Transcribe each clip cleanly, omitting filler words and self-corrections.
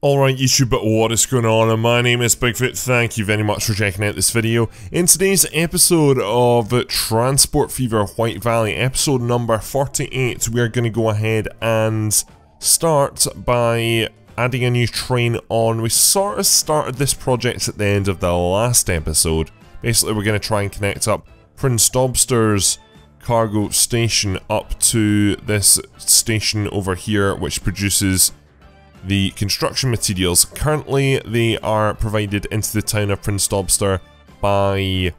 Alright YouTuber, what is going on? My name is Bigfoot, thank you very much for checking out this video. In today's episode of Transport Fever White Valley, episode number 48, we are going to go ahead and start by adding a new train on. We sort of started this project at the end of the last episode. Basically we're going to try and connect up Prince Dobster's cargo station up to this station over here which produces the construction materials. Currently they are provided into the town of Prince Dobster by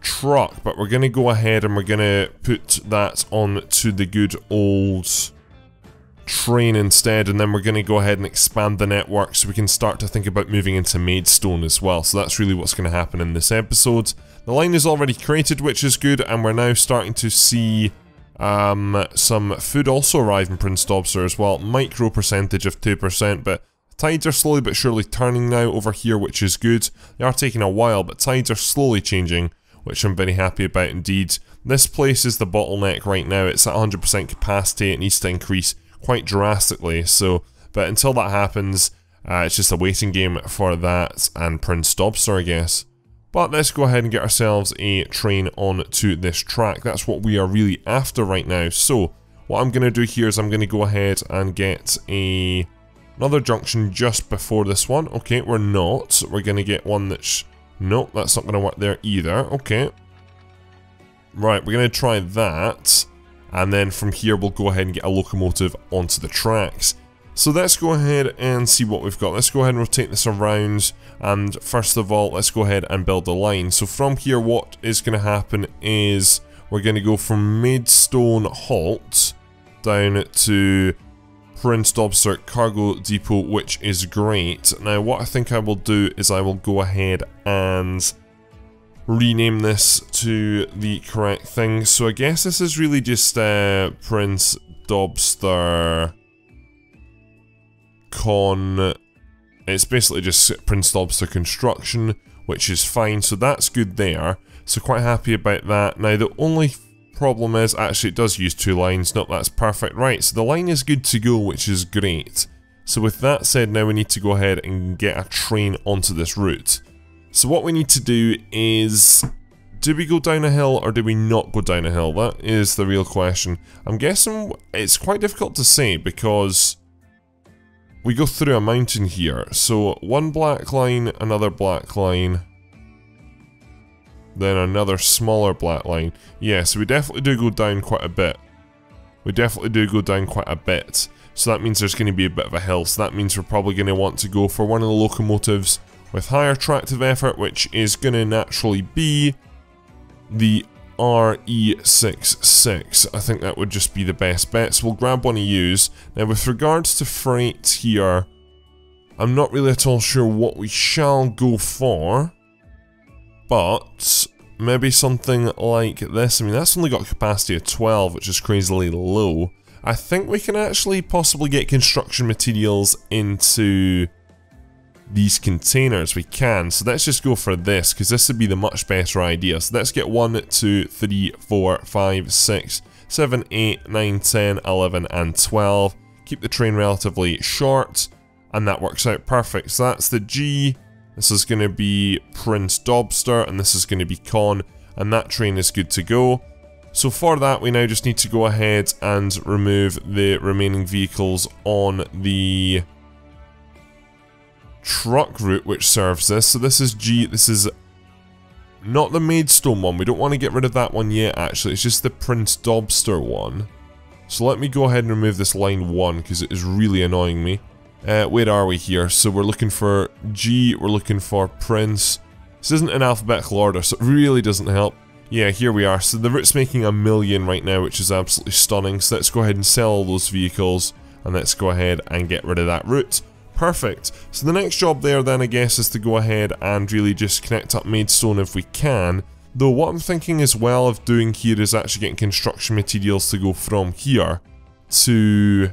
truck, but we're going to go ahead and we're going to put that on to the good old train instead, and then we're going to go ahead and expand the network so we can start to think about moving into Maidstone as well. So that's really what's going to happen in this episode. The line is already created, which is good, and we're now starting to see some food also arrive in Prince Dobster as well. Micro percentage of 2%, but tides are slowly but surely turning now over here, which is good. They are taking a while, but tides are slowly changing, which I'm very happy about indeed. This place is the bottleneck right now. It's at 100% capacity and needs to increase quite drastically, so, but until that happens, it's just a waiting game for that and Prince Dobster, I guess. But let's go ahead and get ourselves a train onto this track. That's what we are really after right now. So what I'm going to do here is I'm going to go ahead and get another junction just before this one. Okay, we're not. We're going to get one that's... Nope, that's not going to work there either. Okay. Right, we're going to try that. And then from here we'll go ahead and get a locomotive onto the tracks. So let's go ahead and see what we've got. Let's go ahead and rotate this around, and first of all let's go ahead and build a line. So from here what is going to happen is we're going to go from Maidstone Halt down to Prince Dobster Cargo Depot, which is great. Now what I think I will do is I will go ahead and rename this to the correct thing. So I guess this is really just Prince Dobster... It's basically just Prince Dobster Construction, which is fine, so that's good there. So quite happy about that. Now the only problem is, actually it does use two lines, nope, that's perfect. Right, so the line is good to go, which is great. So with that said, now we need to go ahead and get a train onto this route. So what we need to do is, do we go down a hill or do we not go down a hill? That is the real question. I'm guessing it's quite difficult to say because we go through a mountain here, so one black line, another black line, then another smaller black line. Yeah, so we definitely do go down quite a bit. We definitely do go down quite a bit. So that means there's going to be a bit of a hill, so that means we're probably going to want to go for one of the locomotives with higher tractive effort, which is going to naturally be the RE66. I think that would just be the best bet, so we'll grab one of yous. Now with regards to freight here, I'm not really at all sure what we shall go for, but maybe something like this. I mean, that's only got a capacity of 12, which is crazily low. I think we can actually possibly get construction materials into these containers. We can, so let's just go for this because this would be the much better idea. So let's get 1, 2, 3, 4, 5, 6, 7, 8, 9, 10, 11 and 12. Keep the train relatively short and that works out perfect. So that's the G, this is going to be Prince Dobster and this is going to be Con, and that train is good to go. So for that we now just need to go ahead and remove the remaining vehicles on the truck route which serves this. So this is G, this is not the Maidstone one, we don't want to get rid of that one yet actually, it's just the Prince Dobster one. So let me go ahead and remove this line 1 because it is really annoying me. Where are we here? So we're looking for G, we're looking for Prince. This isn't in alphabetical order so it really doesn't help. Yeah, here we are. So the route's making 1 million right now, which is absolutely stunning. So let's go ahead and sell all those vehicles and let's go ahead and get rid of that route. Perfect. So the next job there then I guess is to go ahead and really just connect up Maidstone if we can. Though what I'm thinking as well of doing here is actually getting construction materials to go from here to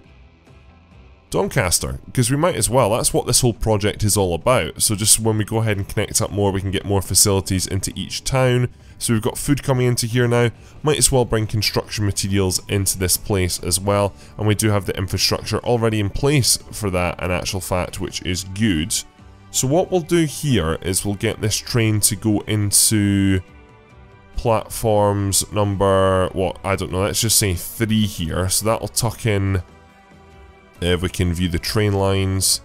Doncaster, because we might as well. That's what this whole project is all about. So just when we go ahead and connect up more, we can get more facilities into each town. So we've got food coming into here now, might as well bring construction materials into this place as well, and we do have the infrastructure already in place for that in actual fact, which is good. So what we'll do here is we'll get this train to go into platforms number, what, I don't know, let's just say 3 here, so that'll tuck in. If we can view the train lines,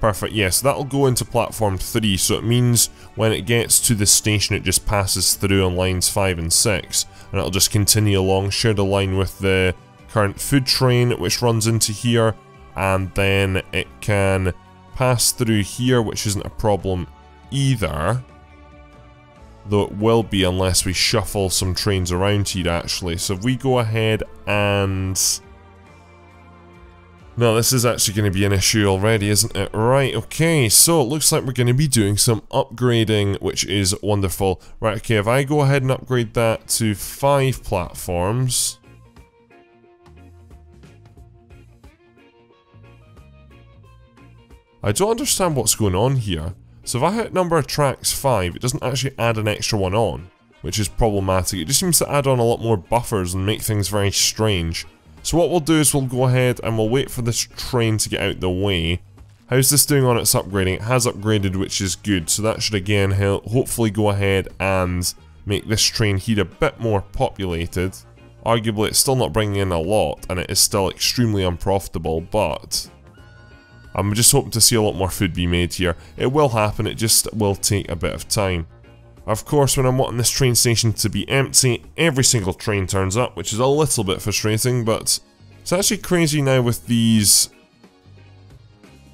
perfect, yeah, so that'll go into platform 3, so it means when it gets to the station it just passes through on lines 5 and 6, and it'll just continue along, share the line with the current food train which runs into here, and then it can pass through here, which isn't a problem either, though it will be unless we shuffle some trains around here actually. So if we go ahead and... no, this is actually going to be an issue already, isn't it? Right, okay, so it looks like we're going to be doing some upgrading, which is wonderful. Right, okay, if I go ahead and upgrade that to 5 platforms... I don't understand what's going on here. So if I hit number of tracks 5, it doesn't actually add an extra one on, which is problematic. It just seems to add on a lot more buffers and make things very strange. So what we'll do is we'll go ahead and we'll wait for this train to get out the way. How's this doing on its upgrading? It has upgraded, which is good, so that should again help, hopefully go ahead and make this train here a bit more populated. Arguably it's still not bringing in a lot and it is still extremely unprofitable, but I'm just hoping to see a lot more food be made here. It will happen, it just will take a bit of time. Of course, when I'm wanting this train station to be empty, every single train turns up, which is a little bit frustrating, but it's actually crazy now with these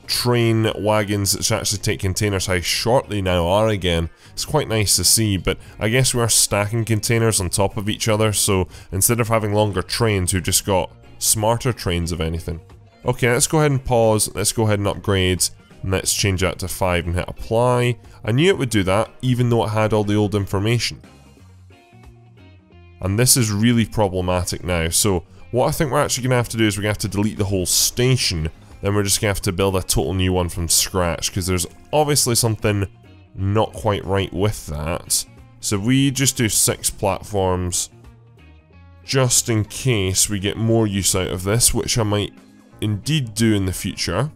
train wagons that actually take containers how short they now are again. It's quite nice to see, but I guess we are stacking containers on top of each other, so instead of having longer trains, we've just got smarter trains if anything. Okay, let's go ahead and pause, let's go ahead and upgrade. And let's change that to 5 and hit apply. I knew it would do that, even though it had all the old information. And this is really problematic now. So what I think we're actually going to have to do is we're going to have to delete the whole station. Then we're just going to have to build a total new one from scratch, because there's obviously something not quite right with that. So we just do 6 platforms, just in case we get more use out of this, which I might indeed do in the future.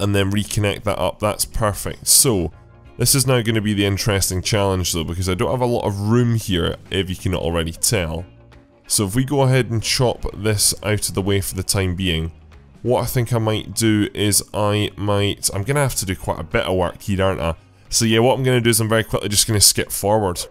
And then reconnect that up, that's perfect. So, this is now going to be the interesting challenge though, because I don't have a lot of room here, if you can already tell. So if we go ahead and chop this out of the way for the time being, what I think I might do is I'm going to have to do quite a bit of work here, aren't I? So yeah, what I'm going to do is I'm very quickly just going to skip forward.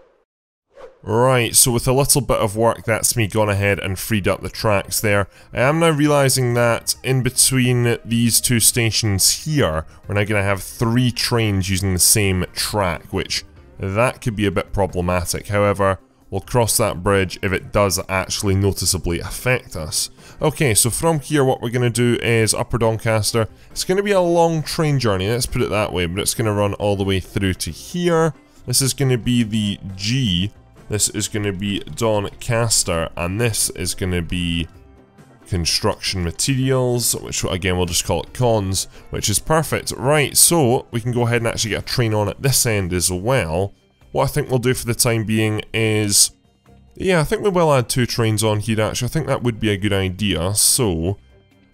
Right, so with a little bit of work, that's me gone ahead and freed up the tracks there. I am now realising that in between these 2 stations here, we're now going to have 3 trains using the same track, which that could be a bit problematic. However, we'll cross that bridge if it does actually noticeably affect us. Okay, so from here what we're going to do is Upper Doncaster. It's going to be a long train journey, let's put it that way, but it's going to run all the way through to here. This is going to be the G. This is going to be Doncaster, and this is going to be construction materials, which again we'll just call it cons, which is perfect. Right, so we can go ahead and actually get a train on at this end as well. What I think we'll do for the time being is, yeah, I think we will add 2 trains on here actually, I think that would be a good idea. So,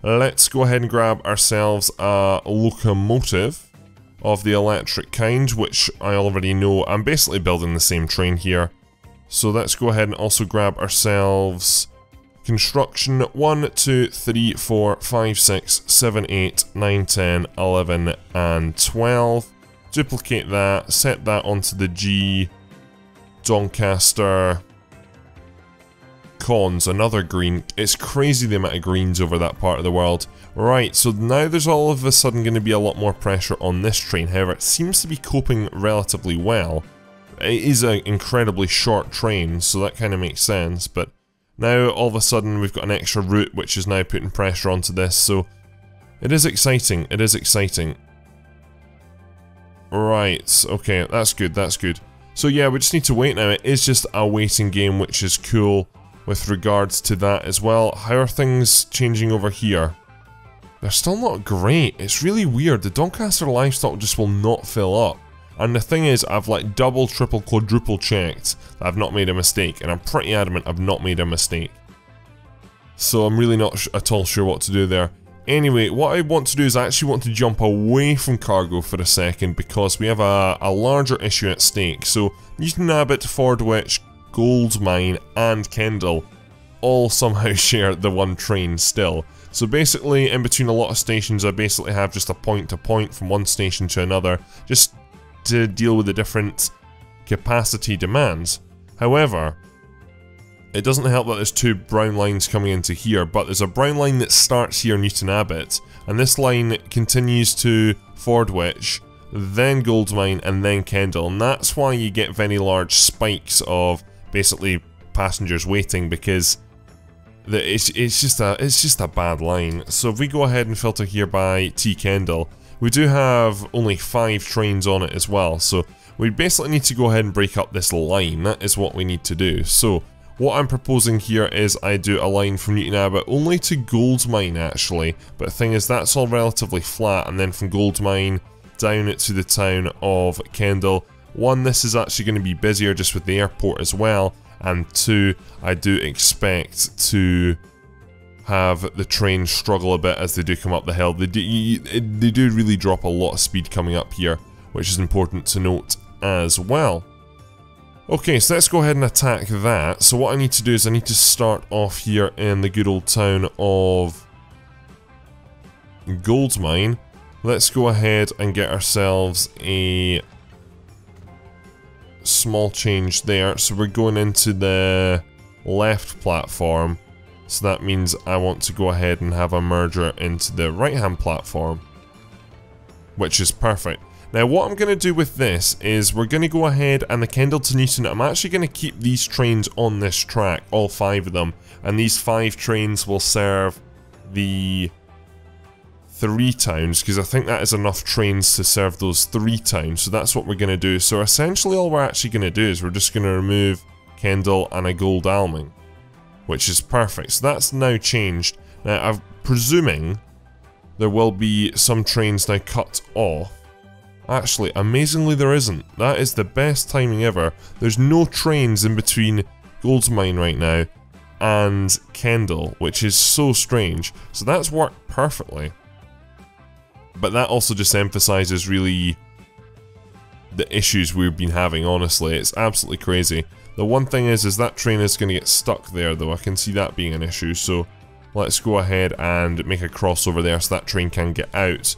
let's go ahead and grab ourselves a locomotive of the electric kind, which I already know. I'm basically building the same train here. So let's go ahead and also grab ourselves construction 1, 2, 3, 4, 5, 6, 7, 8, 9, 10, 11 and 12. Duplicate that, set that onto the G, Doncaster, cons, another green. It's crazy the amount of greens over that part of the world. Right, so now there's all of a sudden going to be a lot more pressure on this train, however it seems to be coping relatively well. It is an incredibly short train, so that kind of makes sense, but now all of a sudden we've got an extra route which is now putting pressure onto this, so it is exciting, it is exciting. Right, okay, that's good, that's good. So yeah, we just need to wait now, it is just a waiting game, which is cool with regards to that as well. How are things changing over here? They're still not great. It's really weird. The Doncaster livestock just will not fill up. And the thing is, I've like double, triple, quadruple checked that I've not made a mistake, and I'm pretty adamant I've not made a mistake. So I'm really not at all sure what to do there. Anyway, what I want to do is I actually want to jump away from cargo for a second because we have a larger issue at stake. So Newton Abbot, Ford Witch, Goldmine and Kendall all somehow share the one train still. So basically in between a lot of stations I basically have just a point to point from one station to another just to deal with the different capacity demands. However, it doesn't help that there's two brown lines coming into here, but there's a brown line that starts here in Newton Abbot, and this line continues to Fordwich, then Goldmine, and then Kendall, and that's why you get very large spikes of basically passengers waiting, because it's just a bad line. So if we go ahead and filter here by T Kendall, we do have only 5 trains on it as well, so we basically need to go ahead and break up this line. That is what we need to do. So what I'm proposing here is I do a line from Newton Abbot only to Goldmine actually, but the thing is that's all relatively flat, and then from Goldmine down to the town of Kendall. One, this is actually going to be busier just with the airport as well, and two, I do expect to have the train struggle a bit as they do come up the hill. They do really drop a lot of speed coming up here, which is important to note as well. Okay, so let's go ahead and attack that. So what I need to do is I need to start off here in the good old town of Goldmine. Let's go ahead and get ourselves a small change there. So we're going into the left platform. So that means I want to go ahead and have a merger into the right-hand platform, which is perfect. Now what I'm going to do with this is we're going to go ahead and the Kendall to Newton, I'm actually going to keep these trains on this track, all 5 of them, and these 5 trains will serve the 3 towns, because I think that is enough trains to serve those 3 towns, so that's what we're going to do. So essentially all we're actually going to do is we're just going to remove Kendall and a Gold Alming, which is perfect. So that's now changed. Now I'm presuming there will be some trains now cut off. Actually, amazingly there isn't. That is the best timing ever. There's no trains in between Goldmine right now and Kendall, which is so strange. So that's worked perfectly. But that also just emphasises really the issues we've been having, honestly. It's absolutely crazy. The one thing is that train is going to get stuck there though. I can see that being an issue. So let's go ahead and make a crossover there so that train can get out.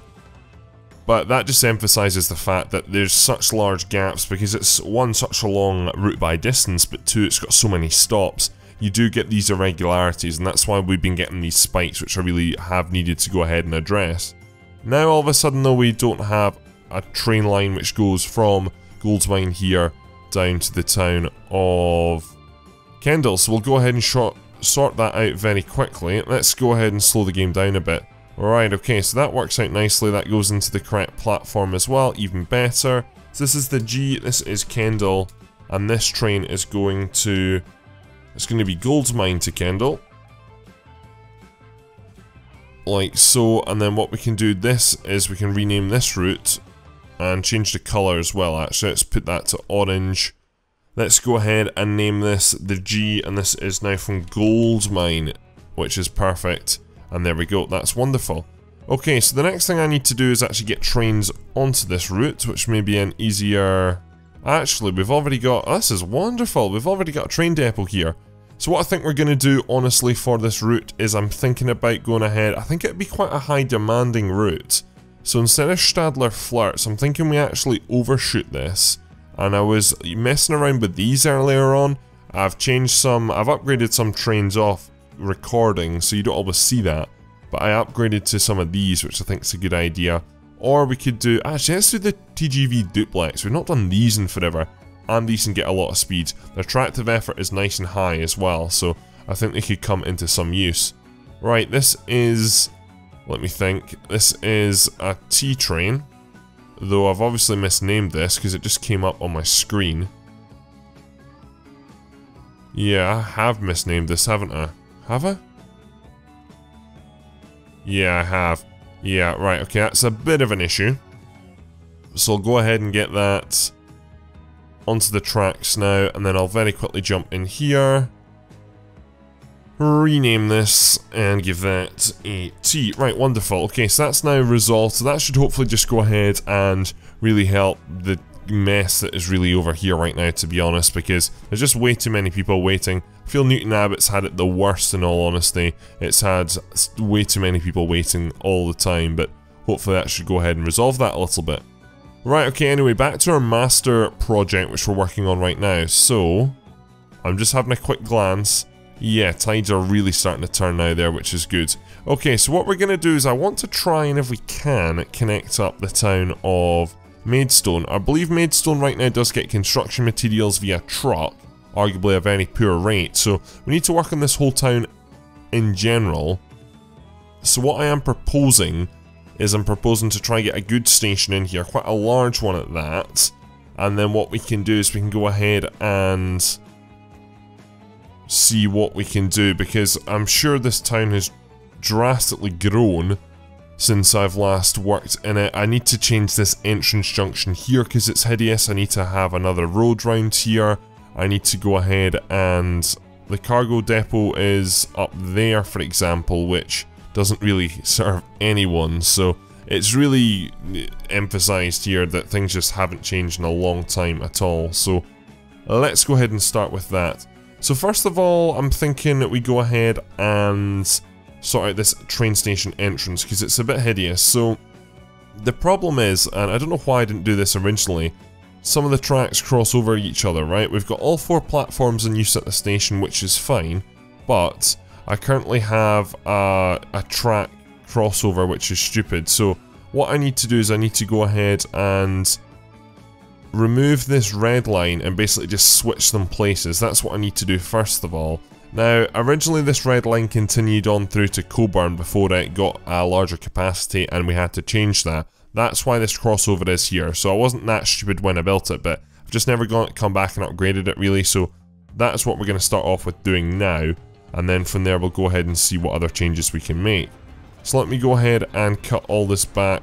But that just emphasises the fact that there's such large gaps because it's one, such a long route by distance, but two, it's got so many stops. You do get these irregularities, and that's why we've been getting these spikes, which I really have needed to go ahead and address. Now all of a sudden though, we don't have a train line which goes from Goldmine here down to the town of Kendall, so we'll go ahead and sort that out very quickly. Let's go ahead and slow the game down a bit. Alright, okay, so that works out nicely. That goes into the correct platform as well, even better. So this is the G, this is Kendall, and this train is going to... it's going to be Goldmine to Kendall. Like so, and then what we can do this is we can rename this route and change the colour as well, actually. Let's put that to orange. Let's go ahead and name this the G, and this is now from Goldmine, which is perfect. And there we go, that's wonderful. Okay, so the next thing I need to do is actually get trains onto this route, which may be an easier... actually, we've already got... oh, this is wonderful, we've already got a train depot here. So what I think we're going to do, honestly, for this route is I'm thinking about going ahead... I think it'd be quite a high demanding route. So instead of Stadler Flirts, I'm thinking we actually overshoot this. And I was messing around with these earlier on. I've changed some... I've upgraded some trains off recording, so you don't always see that, but I upgraded to some of these, which I think is a good idea. Or we could do, actually let's do the TGV duplex. We've not done these in forever, and these can get a lot of speed. Their tractive effort is nice and high as well, so I think they could come into some use. Right, this is, let me think, this is a T train, though I've obviously misnamed this because it just came up on my screen. Yeah, I have misnamed this, haven't I? Have I? Yeah, I have. Yeah, right, okay, that's a bit of an issue. So I'll go ahead and get that onto the tracks now, and then I'll very quickly jump in here, rename this, and give that a T. Right, wonderful. Okay, so that's now resolved, so that should hopefully just go ahead and really help the mess that is really over here right now, to be honest, because there's just way too many people waiting. I feel Newton Abbot's had it the worst, in all honesty. It's had way too many people waiting all the time, but hopefully that should go ahead and resolve that a little bit. Right, okay, anyway, back to our master project, which we're working on right now. So, I'm just having a quick glance. Yeah, tides are really starting to turn now there, which is good. Okay, so what we're going to do is I want to try and, if we can, connect up the town of Maidstone. I believe Maidstone right now does get construction materials via truck, arguably a very poor rate, so we need to work on this whole town in general. So what I am proposing is I'm proposing to try and get a goods station in here, quite a large one at that, and then what we can do is we can go ahead and see what we can do, because I'm sure this town has drastically grown since I've last worked in it. I need to change this entrance junction here because it's hideous. I need to have another road round here. I need to go ahead and... the cargo depot is up there, for example, which doesn't really serve anyone. So it's really emphasised here that things just haven't changed in a long time at all. So let's go ahead and start with that. So first of all, I'm thinking that we go ahead and sort out this train station entrance, because it's a bit hideous. So the problem is, and I don't know why I didn't do this originally, some of the tracks cross over each other, right? We've got all four platforms in use at the station, which is fine, but I currently have a track crossover, which is stupid. So what I need to do is I need to go ahead and remove this red line and basically just switch them places. That's what I need to do first of all. Now, originally this red line continued on through to Coburn before it got a larger capacity and we had to change that. That's why this crossover is here, so I wasn't that stupid when I built it, but I've just never come back and upgraded it really, so that's what we're going to start off with doing now, and then from there we'll go ahead and see what other changes we can make. So let me go ahead and cut all this back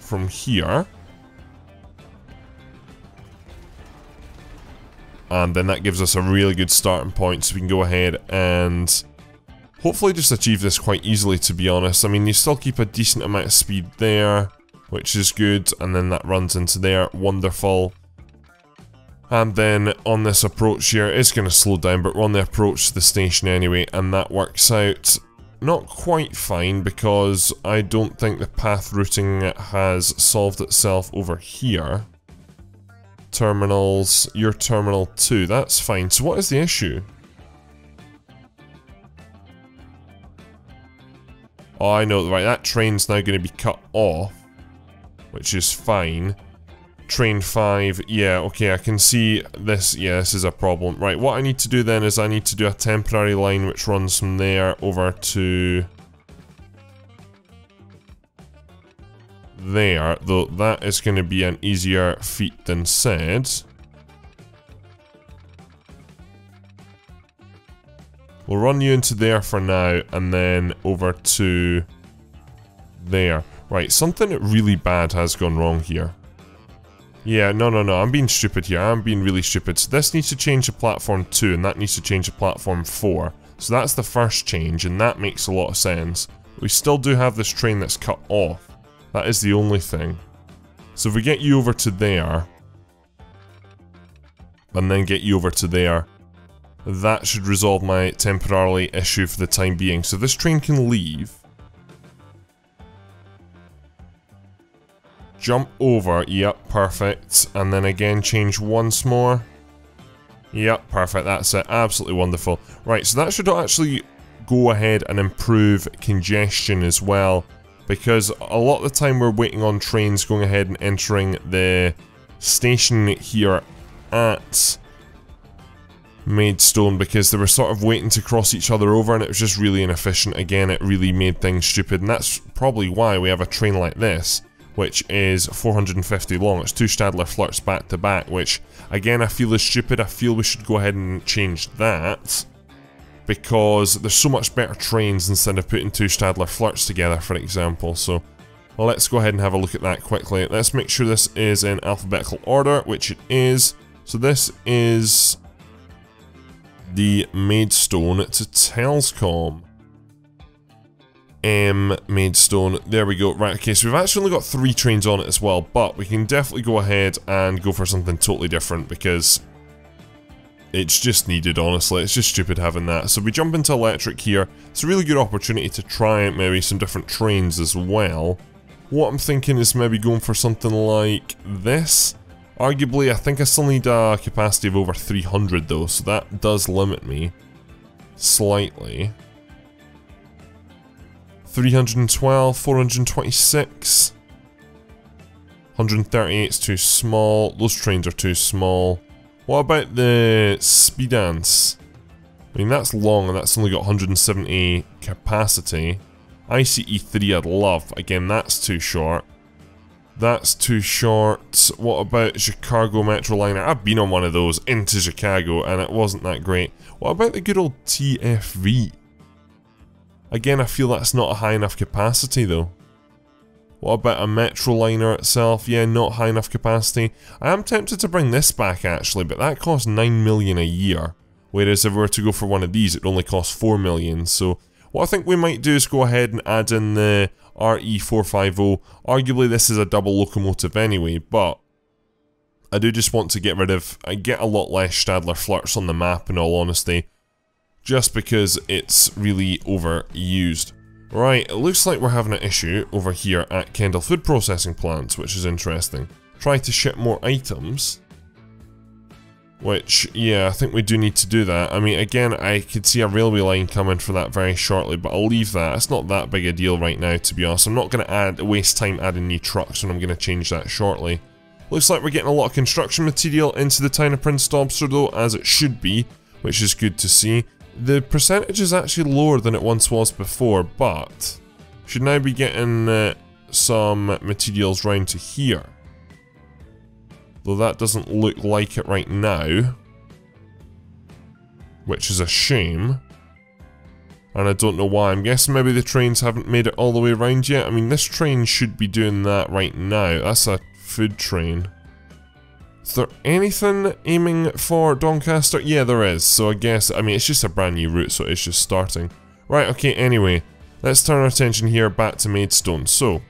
from here. And then that gives us a really good starting point, so we can go ahead and hopefully just achieve this quite easily, to be honest. I mean, you still keep a decent amount of speed there, which is good, and then that runs into there, wonderful. And then on this approach here, it's going to slow down, but we're on the approach to the station anyway, and that works out not quite fine, because I don't think the path routing has solved itself over here. Terminals, your terminal 2, that's fine. So what is the issue? Oh, I know, right, that train's now going to be cut off, which is fine. Train 5, yeah, okay, I can see this, yeah, this is a problem. Right, what I need to do then is I need to do a temporary line which runs from there over to... there, though that is going to be an easier feat than said. We'll run you into there for now, and then over to there. Right, something really bad has gone wrong here. Yeah, no, I'm being stupid here, I'm being really stupid. So this needs to change to platform 2, and that needs to change to platform 4. So that's the first change, and that makes a lot of sense. We still do have this train that's cut off. That is the only thing. So if we get you over to there, and then get you over to there, that should resolve my temporary issue for the time being. So this train can leave. Jump over, yep, perfect. And then again change once more. Yep, perfect, that's it, absolutely wonderful. Right, so that should actually go ahead and improve congestion as well, because a lot of the time we're waiting on trains going ahead and entering the station here at Maidstone, because they were sort of waiting to cross each other over and it was just really inefficient. Again, it really made things stupid, and that's probably why we have a train like this, which is 450 long. It's 2 Stadler Flirts back to back, which again I feel is stupid. I feel we should go ahead and change that. because there's so much better trains instead of putting two Stadler Flirts together, for example. So let's go ahead and have a look at that quickly. Let's make sure this is in alphabetical order, which it is. So this is the Maidstone to Telscomb. Maidstone, there we go. Right, okay, so we've actually only got 3 trains on it as well, but we can definitely go ahead and go for something totally different because it's just needed, honestly. It's just stupid having that. So we jump into electric here. It's a really good opportunity to try maybe some different trains as well. What I'm thinking is maybe going for something like this. Arguably, I think I still need a capacity of over 300 though, so that does limit me slightly. 312, 426, 138's too small, those trains are too small. What about the Speedance? I mean, that's long and that's only got 170 capacity. ICE3 I'd love, again that's too short. That's too short. What about Chicago Metroliner? I've been on one of those into Chicago and it wasn't that great. What about the good old TFV? Again, I feel that's not a high enough capacity though. What about a Metroliner itself? Yeah, not high enough capacity. I am tempted to bring this back actually, but that costs 9 million a year. Whereas if we were to go for one of these, it only costs 4 million. So what I think we might do is go ahead and add in the RE450. Arguably this is a double locomotive anyway, but I do just want to get rid of, I get a lot less Stadler Flirts on the map in all honesty. Just because it's really overused. Right, it looks like we're having an issue over here at Kendall Food Processing Plants, which is interesting. Try to ship more items. Which, yeah, I think we do need to do that. I mean, again, I could see a railway line coming for that very shortly, but I'll leave that. It's not that big a deal right now, to be honest. I'm not going to waste time adding new trucks, and I'm going to change that shortly. Looks like we're getting a lot of construction material into the town of Prince Dobster, though, as it should be, which is good to see. The percentage is actually lower than it once was before, but should now be getting some materials round to here. Though that doesn't look like it right now, which is a shame. And I don't know why. I'm guessing maybe the trains haven't made it all the way around yet. I mean, this train should be doing that right now. That's a food train. Is there anything aiming for Doncaster? Yeah, there is. So I guess, I mean, it's just a brand new route, so it's just starting. Right, okay, anyway. Let's turn our attention here back to Maidstone. So,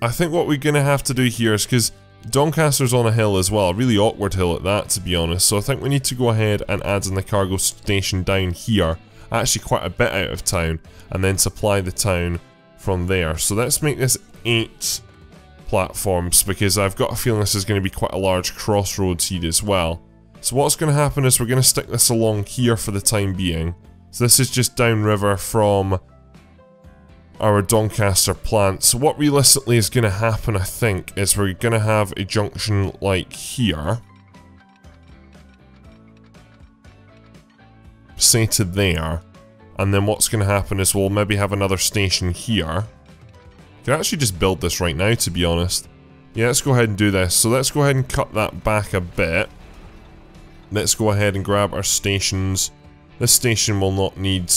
I think what we're going to have to do here is, because Doncaster's on a hill as well, a really awkward hill at that, to be honest. So I think we need to go ahead and add in the cargo station down here, actually quite a bit out of town, and then supply the town from there. So let's make this 8... platforms, because I've got a feeling this is going to be quite a large crossroads here as well. So what's going to happen is we're going to stick this along here for the time being. So this is just downriver from our Doncaster plant. So what realistically is going to happen, I think, is we're going to have a junction like here. Say to there. And then what's going to happen is we'll maybe have another station here. Could actually just build this right now, to be honest. Yeah, let's go ahead and do this. So let's go ahead and cut that back a bit. Let's go ahead and grab our stations. This station will not need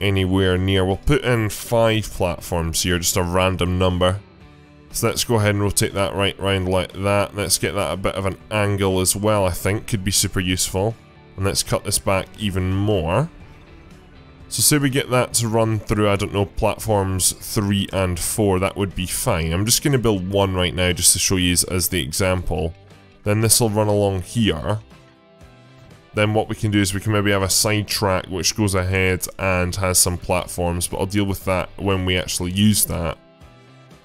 anywhere near. We'll put in 5 platforms here, just a random number. So let's go ahead and rotate that right round like that. Let's get that a bit of an angle as well, I think. Could be super useful. And let's cut this back even more. So say we get that to run through, I don't know, platforms 3 and 4, that would be fine. I'm just going to build 1 right now just to show you as the example. Then this will run along here. Then what we can do is we can maybe have a side track which goes ahead and has some platforms, but I'll deal with that when we actually use that.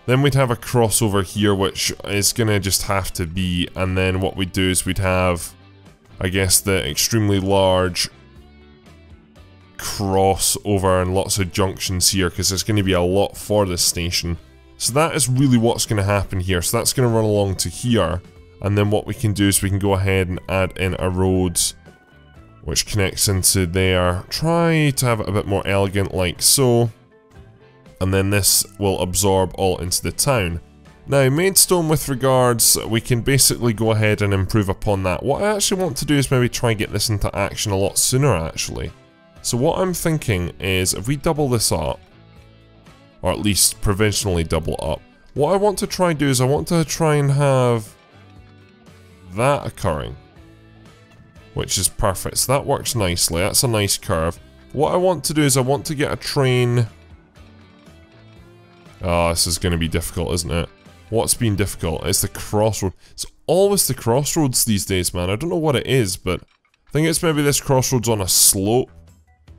Then we'd have a crossover here which is going to just have to be, and then what we'd do is we'd have, I guess, the extremely large crossover and lots of junctions here because there's going to be a lot for this station. So that is really what's going to happen here. So that's going to run along to here, and then what we can do is we can go ahead and add in a road which connects into there. Try to have it a bit more elegant like so, and then this will absorb all into the town. Now, Maidstone with regards, we can basically go ahead and improve upon that. What I actually want to do is maybe try and get this into action a lot sooner, actually. So what I'm thinking is, if we double this up, or at least provisionally double up, what I want to try and do is I want to try and have that occurring, which is perfect. So that works nicely, that's a nice curve. What I want to do is I want to get a train... Ah, this is going to be difficult, isn't it? What's been difficult? It's the crossroad. It's always the crossroads these days, man. I don't know what it is, but I think it's maybe this crossroad's on a slope,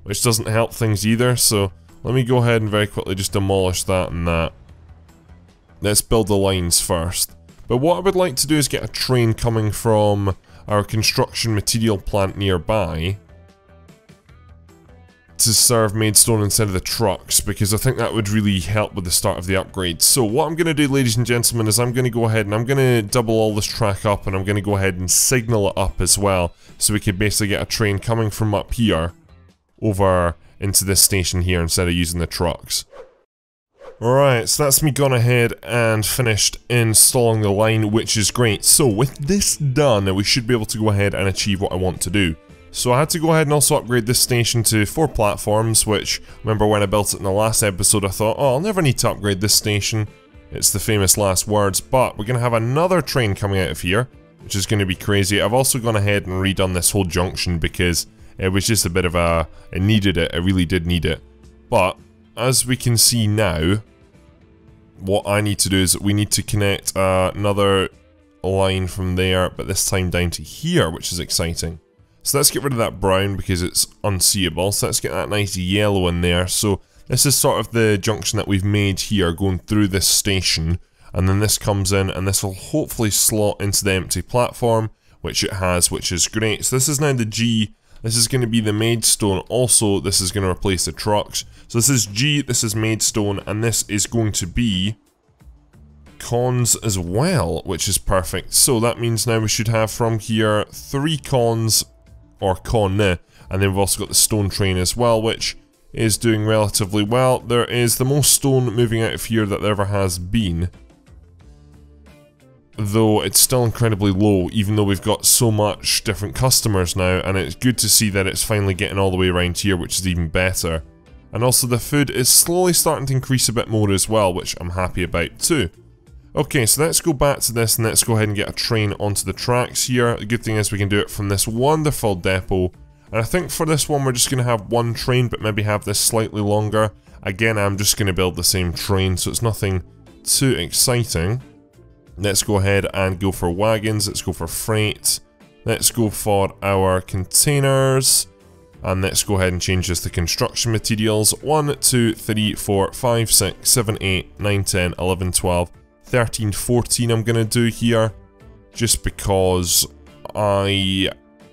which doesn't help things either. So let me go ahead and very quickly just demolish that and that. Let's build the lines first. But what I would like to do is get a train coming from our construction material plant nearby to serve Maidstone instead of the trucks, because I think that would really help with the start of the upgrade. So what I'm going to do, ladies and gentlemen, is I'm going to go ahead and I'm going to double all this track up, and I'm going to go ahead and signal it up as well, so we could basically get a train coming from up here over into this station here instead of using the trucks. Alright, so that's me gone ahead and finished installing the line, which is great. So with this done, we should be able to go ahead and achieve what I want to do. So I had to go ahead and also upgrade this station to 4 platforms, which, remember when I built it in the last episode, I thought, oh, I'll never need to upgrade this station. It's the famous last words. But we're going to have another train coming out of here, which is going to be crazy. I've also gone ahead and redone this whole junction because it was just a bit of a... It needed it, it really did need it. But, as we can see now, what I need to do is we need to connect another line from there, but this time down to here, which is exciting. So let's get rid of that brown because it's unseeable, so let's get that nice yellow in there. So this is sort of the junction that we've made here, going through this station, and then this comes in and this will hopefully slot into the empty platform, which it has, which is great. So this is now the G, this is going to be the Maidstone, also this is going to replace the trucks. So this is G, this is Maidstone, and this is going to be cons as well, which is perfect. So that means now we should have from here 3 cons, or con, and then we've also got the stone train as well, which is doing relatively well. There is the most stone moving out of here that there ever has been, though it's still incredibly low, even though we've got so much different customers now, and it's good to see that it's finally getting all the way around here, which is even better. And also the food is slowly starting to increase a bit more as well, which I'm happy about too. Okay, so let's go back to this and let's go ahead and get a train onto the tracks here. The good thing is we can do it from this wonderful depot. And I think for this one we're just going to have one train, but maybe have this slightly longer. Again, I'm just going to build the same train, so it's nothing too exciting. Let's go ahead and go for wagons, let's go for freight. Let's go for our containers. And let's go ahead and change this to construction materials. 1, 2, 3, 4, 5, 6, 7, 8, 9, 10, 11, 12. 13, 14 I'm going to do here, just because I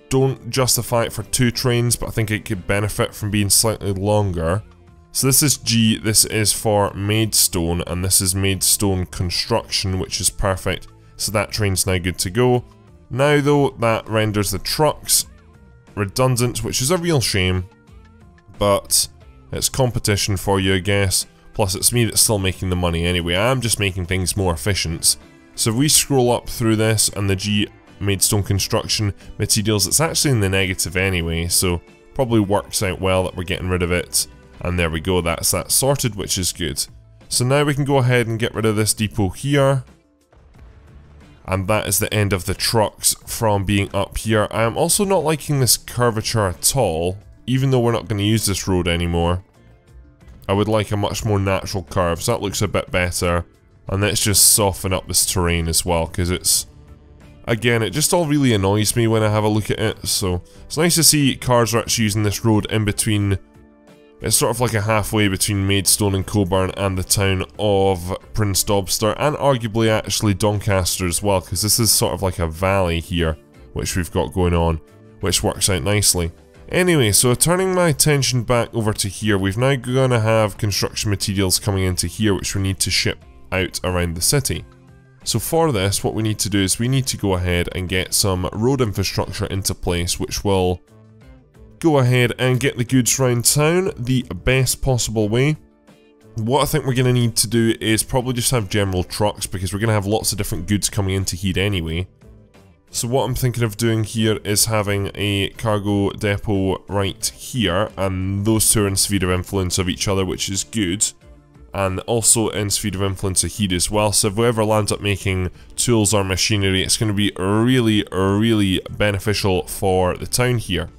don't justify it for 2 trains, but I think it could benefit from being slightly longer. So this is G, this is for Maidstone, and this is Maidstone Construction, which is perfect. So that train's now good to go. Now though, that renders the trucks redundant, which is a real shame, but it's competition for you, I guess. Plus, it's me that's still making the money anyway. I'm just making things more efficient. So if we scroll up through this and the G Maidstone Construction Materials, it's actually in the negative anyway, so probably works out well that we're getting rid of it. And there we go, that's that sorted, which is good. So now we can go ahead and get rid of this depot here. And that is the end of the trucks from being up here. I am also not liking this curvature at all, even though we're not going to use this road anymore. I would like a much more natural curve, so that looks a bit better. And let's just soften up this terrain as well, because it's... Again, it just all really annoys me when I have a look at it, so... It's nice to see cars are actually using this road in between... It's sort of like a halfway between Maidstone and Coburn and the town of Prince Dobster, and arguably actually Doncaster as well, because this is sort of like a valley here, which we've got going on, which works out nicely. Anyway, so turning my attention back over to here, we've now going to have construction materials coming into here, which we need to ship out around the city. So for this, what we need to do is we need to go ahead and get some road infrastructure into place, which will go ahead and get the goods round town the best possible way. What I think we're going to need to do is probably just have general trucks, because we're going to have lots of different goods coming into here anyway. So what I'm thinking of doing here is having a cargo depot right here, and those two are in sphere of influence of each other, which is good, and also in sphere of influence of here as well. So if whoever lands up making tools or machinery, it's going to be really, really beneficial for the town here.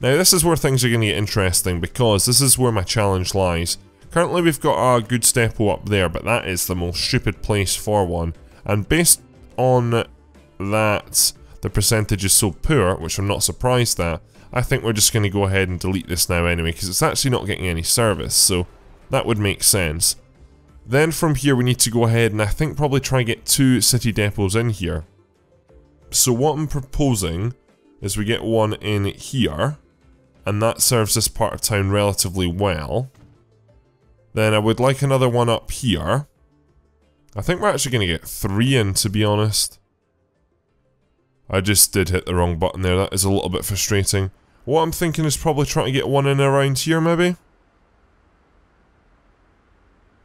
Now this is where things are going to get interesting, because this is where my challenge lies. Currently we've got a goods depot up there, but that is the most stupid place for one. And based on that, the percentage is so poor, which I'm not surprised at, I think we're just going to go ahead and delete this now anyway, because it's actually not getting any service, so that would make sense. Then from here we need to go ahead and I think probably try and get two city depots in here. So what I'm proposing is we get one in here, and that serves this part of town relatively well. Then I would like another one up here. I think we're actually going to get three in, to be honest. I just did hit the wrong button there, that is a little bit frustrating. What I'm thinking is probably trying to get one in around here, maybe?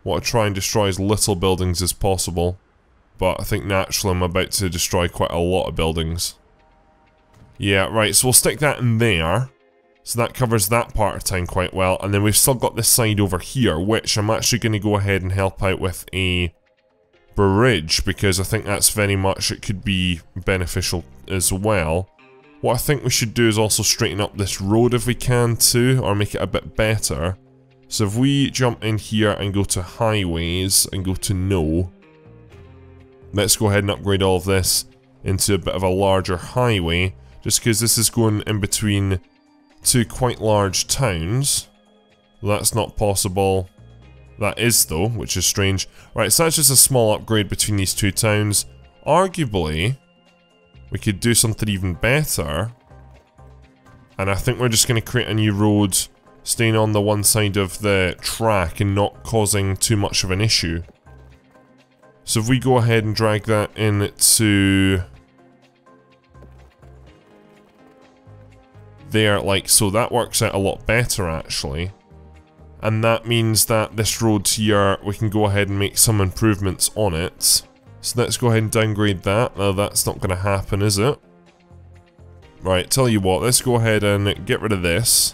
Want to try and destroy as little buildings as possible. But I think naturally I'm about to destroy quite a lot of buildings. Yeah, right, so we'll stick that in there. So that covers that part of town quite well, and then we've still got this side over here, which I'm actually going to go ahead and help out with a bridge, because I think that's very much, it could be beneficial as well. What I think we should do is also straighten up this road if we can too, or make it a bit better. So if we jump in here and go to highways, and go to no, let's go ahead and upgrade all of this into a bit of a larger highway, just because this is going in between two quite large towns. That's not possible. That is though, which is strange. Right, so that's just a small upgrade between these two towns. Arguably, we could do something even better. And I think we're just going to create a new road, staying on the one side of the track and not causing too much of an issue. So if we go ahead and drag that into there, like so, that works out a lot better actually. And that means that this road here, we can go ahead and make some improvements on it. So let's go ahead and downgrade that. Now that's not going to happen, is it? Right, tell you what, let's go ahead and get rid of this.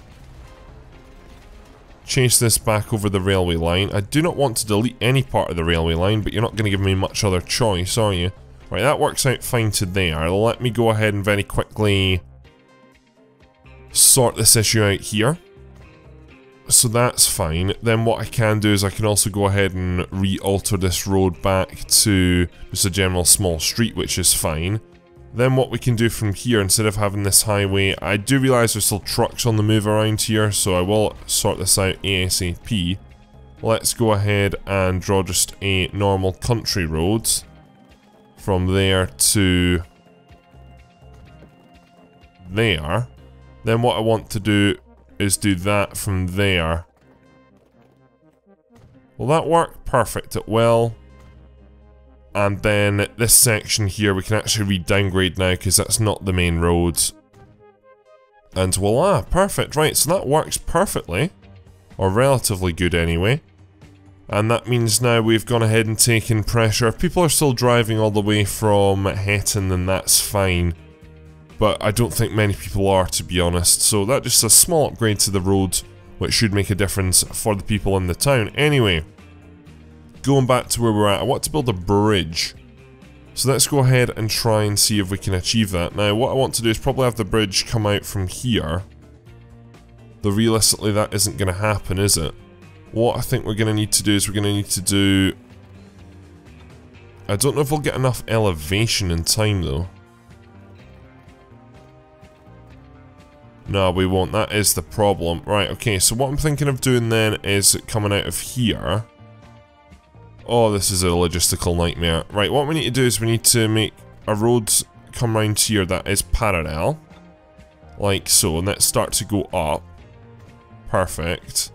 Chase this back over the railway line. I do not want to delete any part of the railway line, but you're not going to give me much other choice, are you? Right, that works out fine to there. Let me go ahead and very quickly sort this issue out here. So that's fine. Then what I can do is I can also go ahead and re-alter this road back to just a general small street, which is fine. Then what we can do from here, instead of having this highway, I do realise there's still trucks on the move around here, so I will sort this out ASAP. Let's go ahead and draw just a normal country road from there to there. Then what I want to do is do that from there. Will that work? Perfect, it will. And then this section here we can actually re-downgrade now, because that's not the main road. And voila, perfect, right, so that works perfectly. Or relatively good anyway. And that means now we've gone ahead and taken pressure. If people are still driving all the way from Hetton, then that's fine. But I don't think many people are, to be honest, so that's just a small upgrade to the road, which should make a difference for the people in the town. Anyway, going back to where we're at, I want to build a bridge. So let's go ahead and try and see if we can achieve that. Now what I want to do is probably have the bridge come out from here. Though realistically that isn't going to happen, is it? What I think we're going to need to do is we're going to need to do... I don't know if we'll get enough elevation in time though. No, we won't. That is the problem. Right, okay, so what I'm thinking of doing then is coming out of here. Oh, this is a logistical nightmare. Right, what we need to do is we need to make a road come round here that is parallel. Like so, and let's start to go up. Perfect.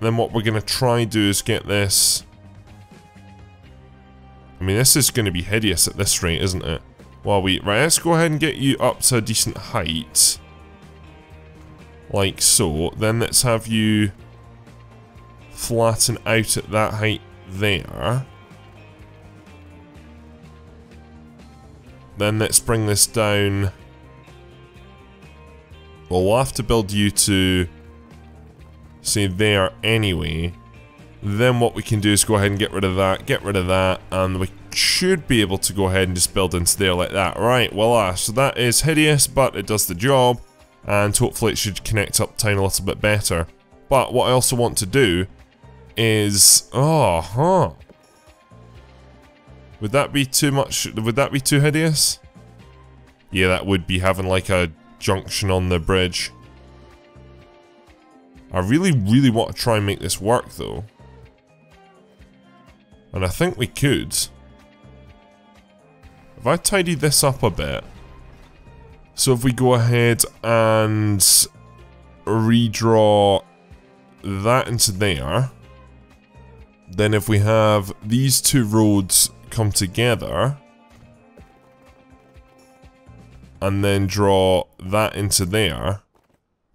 Then what we're going to try do is get this... I mean, this is going to be hideous at this rate, isn't it? Well, right, let's go ahead and get you up to a decent height. Like so. Then let's have you flatten out at that height there. Then let's bring this down. Well, we'll have to build you to, say, there anyway. Then what we can do is go ahead and get rid of that, and we should be able to go ahead and just build into there like that. Right, voila, so that is hideous, but it does the job, and hopefully it should connect up town a little bit better. But what I also want to do is, would that be too much? Would that be too hideous? Yeah, that would be having like a junction on the bridge. I really, really want to try and make this work though. And I think we could. If I tidy this up a bit. So if we go ahead and redraw that into there. Then if we have these two roads come together and then draw that into there,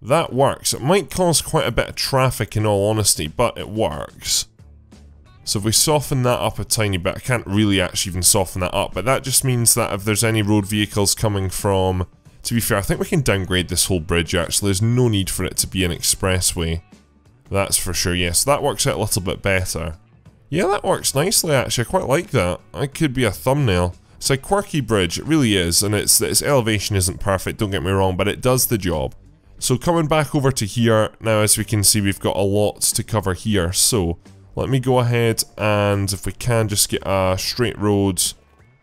that works. It might cause quite a bit of traffic in all honesty, but it works. So if we soften that up a tiny bit, I can't really actually even soften that up, but that just means that if there's any road vehicles coming from, to be fair, I think we can downgrade this whole bridge actually. There's no need for it to be an expressway, that's for sure. Yes, that works out a little bit better. Yeah, that works nicely actually, I quite like that. It could be a thumbnail. It's a quirky bridge, it really is, and its elevation isn't perfect, don't get me wrong, but it does the job. So coming back over to here, now as we can see we've got a lot to cover here, so let me go ahead and if we can just get a straight road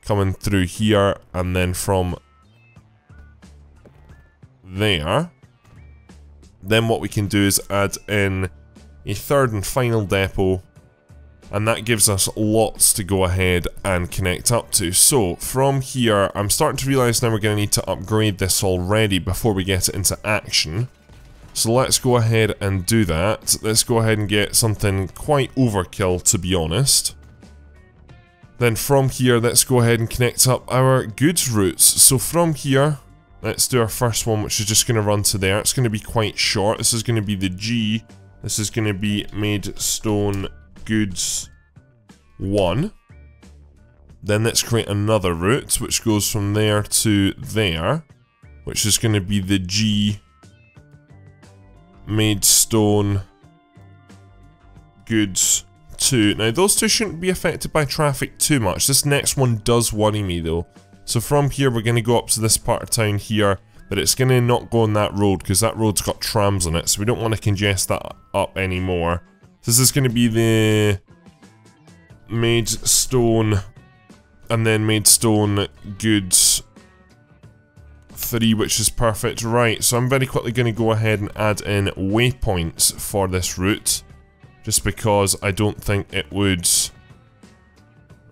coming through here and then from there. Then what we can do is add in a third and final depot, and that gives us lots to go ahead and connect up to. So from here, I'm starting to realise now we're going to need to upgrade this already before we get it into action. So let's go ahead and do that. Let's go ahead and get something quite overkill, to be honest. Then from here, let's go ahead and connect up our goods routes. So from here, let's do our first one, which is just going to run to there. It's going to be quite short. This is going to be the G. This is going to be Maidstone Goods 1. Then let's create another route which goes from there to there, which is going to be the G Maidstone Goods 2. Now those two shouldn't be affected by traffic too much. This next one does worry me though. So from here we're going to go up to this part of town here, but it's going to not go on that road because that road's got trams on it, so we don't want to congest that up anymore. This is going to be the Maidstone and then Maidstone Goods 3, which is perfect. Right, so I'm very quickly going to go ahead and add in waypoints for this route, just because I don't think it would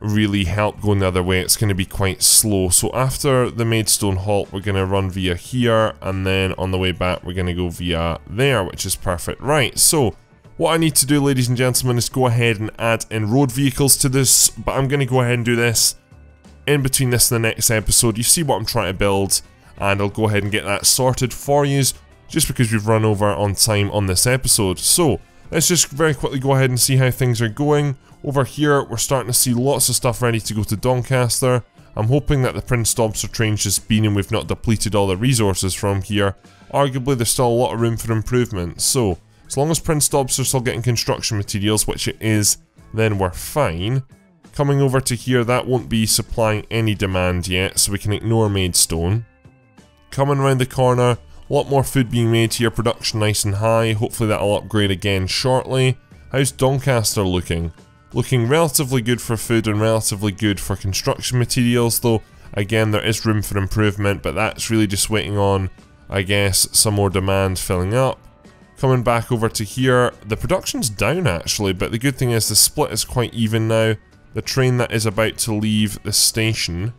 really help going the other way. It's going to be quite slow. So after the Maidstone Halt, we're going to run via here, and then on the way back, we're going to go via there, which is perfect. Right, so what I need to do, ladies and gentlemen, is go ahead and add in road vehicles to this, but I'm going to go ahead and do this in between this and the next episode. You see what I'm trying to build, and I'll go ahead and get that sorted for you, just because we've run over on time on this episode. So let's just very quickly go ahead and see how things are going. Over here, we're starting to see lots of stuff ready to go to Doncaster. I'm hoping that the Prince Dobster train's just been and we've not depleted all the resources from here. Arguably, there's still a lot of room for improvement, so as long as Prince Dobster's still getting construction materials, which it is, then we're fine. Coming over to here, that won't be supplying any demand yet, so we can ignore Maidstone. Coming around the corner, a lot more food being made here, production nice and high, hopefully that'll upgrade again shortly. How's Doncaster looking? Looking relatively good for food and relatively good for construction materials, though again there is room for improvement, but that's really just waiting on, I guess, some more demand filling up. Coming back over to here, the production's down actually, but the good thing is the split is quite even now. The train that is about to leave the station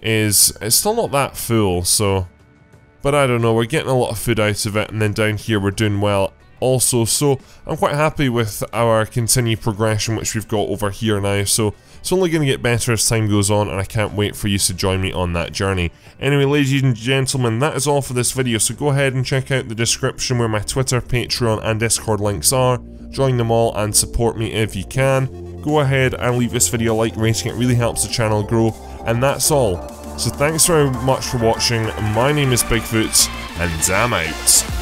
is, it's still not that full, so, but I don't know, we're getting a lot of food out of it, and then down here we're doing well also, so I'm quite happy with our continued progression which we've got over here now, so it's only going to get better as time goes on, and I can't wait for you to join me on that journey. Anyway, ladies and gentlemen, that is all for this video, so go ahead and check out the description where my Twitter, Patreon and Discord links are, join them all and support me if you can. Go ahead and leave this video a like rating, it really helps the channel grow, and that's all. So thanks very much for watching, my name is Bigfoot, and I'm out.